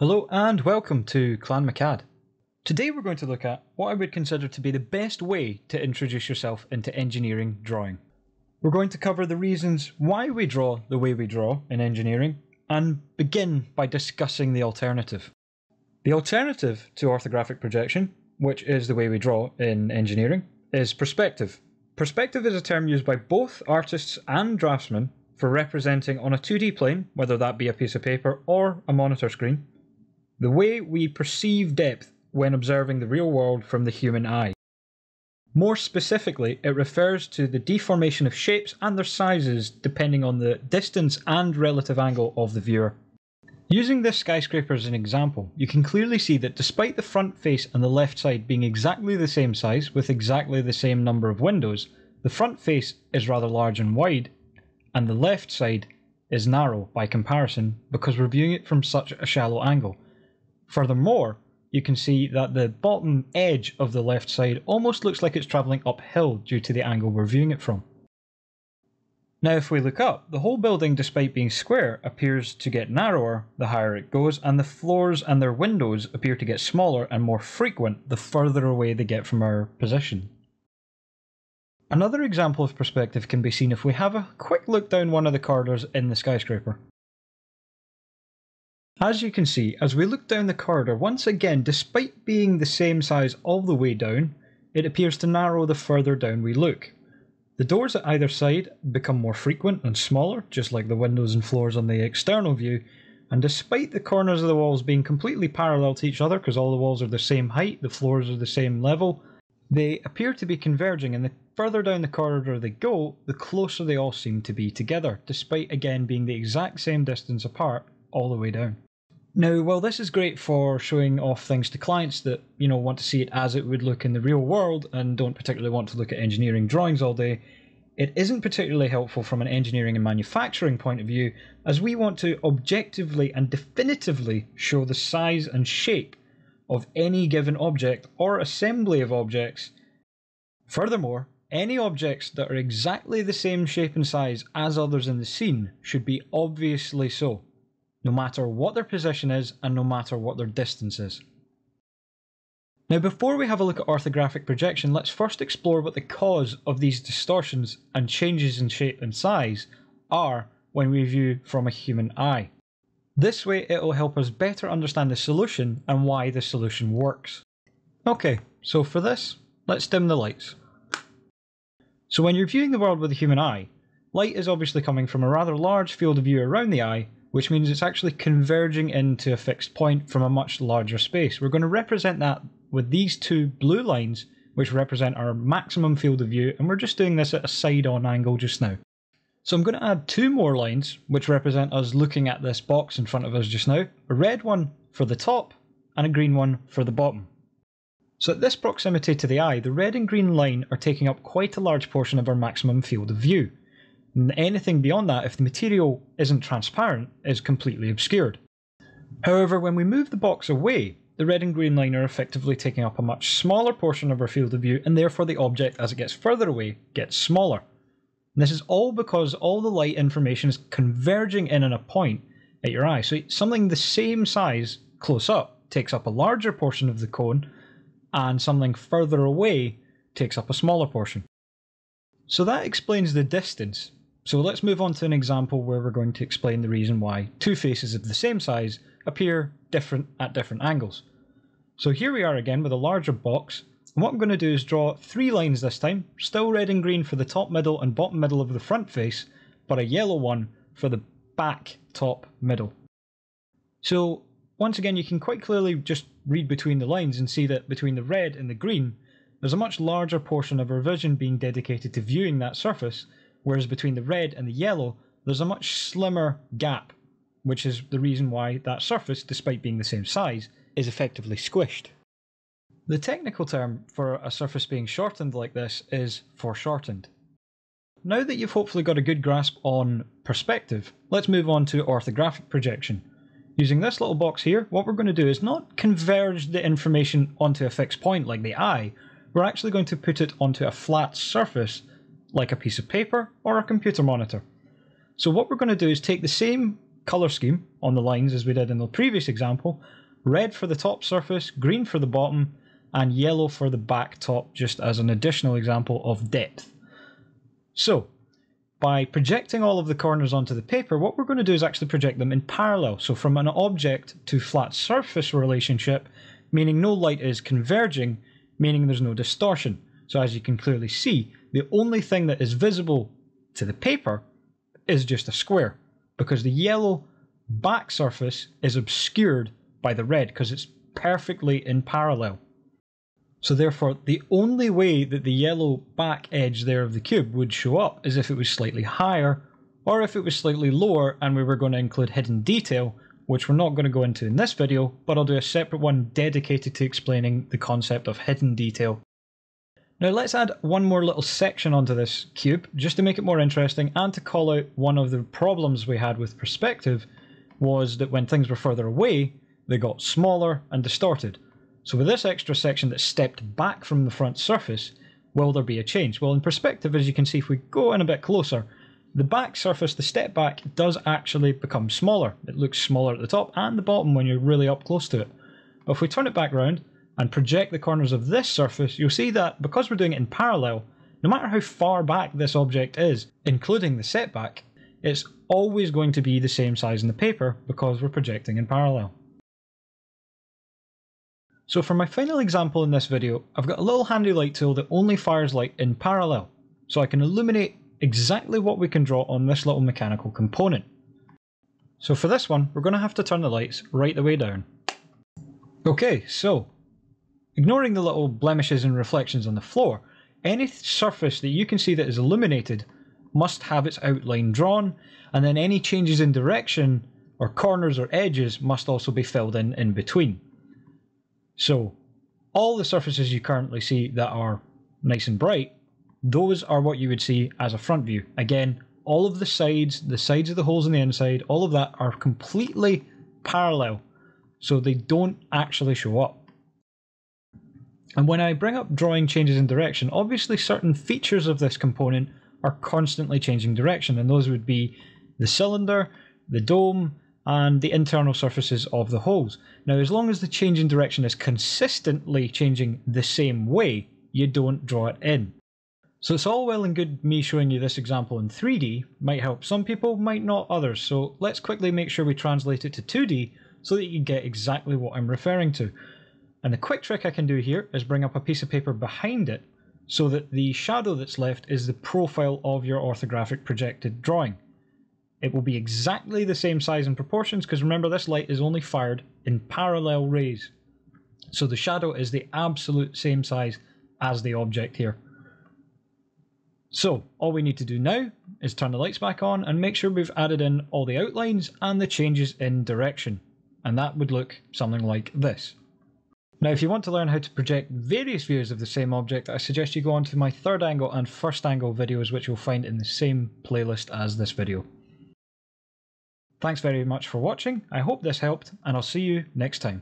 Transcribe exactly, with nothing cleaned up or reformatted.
Hello and welcome to Clanmaccad. Today we're going to look at what I would consider to be the best way to introduce yourself into engineering drawing. We're going to cover the reasons why we draw the way we draw in engineering and begin by discussing the alternative. The alternative to orthographic projection, which is the way we draw in engineering, is perspective. Perspective is a term used by both artists and draftsmen for representing on a two D plane, whether that be a piece of paper or a monitor screen, the way we perceive depth when observing the real world from the human eye. More specifically, it refers to the deformation of shapes and their sizes depending on the distance and relative angle of the viewer. Using this skyscraper as an example, you can clearly see that despite the front face and the left side being exactly the same size with exactly the same number of windows, the front face is rather large and wide, and the left side is narrow by comparison because we're viewing it from such a shallow angle. Furthermore, you can see that the bottom edge of the left side almost looks like it's travelling uphill due to the angle we're viewing it from. Now if we look up, the whole building, despite being square, appears to get narrower the higher it goes, and the floors and their windows appear to get smaller and more frequent the further away they get from our position. Another example of perspective can be seen if we have a quick look down one of the corridors in the skyscraper. As you can see, as we look down the corridor, once again, despite being the same size all the way down, it appears to narrow the further down we look. The doors at either side become more frequent and smaller, just like the windows and floors on the external view, and despite the corners of the walls being completely parallel to each other because all the walls are the same height, the floors are the same level, they appear to be converging, and the further down the corridor they go, the closer they all seem to be together, despite again being the exact same distance apart all the way down. Now, while this is great for showing off things to clients that, you know, want to see it as it would look in the real world and don't particularly want to look at engineering drawings all day, it isn't particularly helpful from an engineering and manufacturing point of view, as we want to objectively and definitively show the size and shape of any given object or assembly of objects. Furthermore, any objects that are exactly the same shape and size as others in the scene should be obviously so, no matter what their position is and no matter what their distance is. Now, before we have a look at orthographic projection, let's first explore what the cause of these distortions and changes in shape and size are when we view from a human eye. This way it will help us better understand the solution and why the solution works. Okay, so for this, let's dim the lights. So when you're viewing the world with a human eye, light is obviously coming from a rather large field of view around the eye, which means it's actually converging into a fixed point from a much larger space. We're going to represent that with these two blue lines, which represent our maximum field of view, and we're just doing this at a side-on angle just now. So I'm going to add two more lines, which represent us looking at this box in front of us just now, a red one for the top, and a green one for the bottom. So at this proximity to the eye, the red and green line are taking up quite a large portion of our maximum field of view. Anything beyond that, if the material isn't transparent, is completely obscured. However, when we move the box away, the red and green line are effectively taking up a much smaller portion of our field of view, and therefore the object, as it gets further away, gets smaller. And this is all because all the light information is converging in on a point at your eye. So something the same size close up takes up a larger portion of the cone, and something further away takes up a smaller portion. So that explains the distance. So let's move on to an example where we're going to explain the reason why two faces of the same size appear different at different angles. So here we are again with a larger box, and what I'm going to do is draw three lines this time, still red and green for the top middle and bottom middle of the front face, but a yellow one for the back top middle. So once again, you can quite clearly just read between the lines and see that between the red and the green, there's a much larger portion of our vision being dedicated to viewing that surface, whereas between the red and the yellow, there's a much slimmer gap, which is the reason why that surface, despite being the same size, is effectively squished. The technical term for a surface being shortened like this is foreshortened. Now that you've hopefully got a good grasp on perspective, let's move on to orthographic projection. Using this little box here, what we're going to do is not converge the information onto a fixed point like the eye. We're actually going to put it onto a flat surface like a piece of paper or a computer monitor. So what we're going to do is take the same colour scheme on the lines as we did in the previous example, red for the top surface, green for the bottom, and yellow for the back top, just as an additional example of depth. So, by projecting all of the corners onto the paper, what we're going to do is actually project them in parallel. So from an object to flat surface relationship, meaning no light is converging, meaning there's no distortion. So as you can clearly see, the only thing that is visible to the paper is just a square, because the yellow back surface is obscured by the red because it's perfectly in parallel. So therefore, the only way that the yellow back edge there of the cube would show up is if it was slightly higher, or if it was slightly lower and we were going to include hidden detail, which we're not going to go into in this video, but I'll do a separate one dedicated to explaining the concept of hidden detail. Now let's add one more little section onto this cube, just to make it more interesting and to call out one of the problems we had with perspective, was that when things were further away, they got smaller and distorted. So with this extra section that's stepped back from the front surface, will there be a change? Well, in perspective, as you can see, if we go in a bit closer, the back surface, the step back, does actually become smaller. It looks smaller at the top and the bottom when you're really up close to it. But if we turn it back around and project the corners of this surface, you'll see that because we're doing it in parallel, no matter how far back this object is, including the setback, it's always going to be the same size in the paper because we're projecting in parallel. So for my final example in this video, I've got a little handy light tool that only fires light in parallel, so I can illuminate exactly what we can draw on this little mechanical component. So for this one, we're going to have to turn the lights right the way down. Okay, so ignoring the little blemishes and reflections on the floor, any surface that you can see that is illuminated must have its outline drawn, and then any changes in direction or corners or edges must also be filled in in between. So all the surfaces you currently see that are nice and bright, those are what you would see as a front view. Again, all of the sides, the sides of the holes on the inside, all of that are completely parallel, so they don't actually show up. And when I bring up drawing changes in direction, obviously certain features of this component are constantly changing direction, and those would be the cylinder, the dome, and the internal surfaces of the holes. Now, as long as the change in direction is consistently changing the same way, you don't draw it in. So it's all well and good me showing you this example in three D, might help some people, might not others, so let's quickly make sure we translate it to two D so that you get exactly what I'm referring to. And the quick trick I can do here is bring up a piece of paper behind it so that the shadow that's left is the profile of your orthographic projected drawing. It will be exactly the same size and proportions, because remember, this light is only fired in parallel rays. So the shadow is the absolute same size as the object here. So all we need to do now is turn the lights back on and make sure we've added in all the outlines and the changes in direction. And that would look something like this. Now, if you want to learn how to project various views of the same object, I suggest you go on to my third angle and first angle videos, which you'll find in the same playlist as this video. Thanks very much for watching, I hope this helped, and I'll see you next time.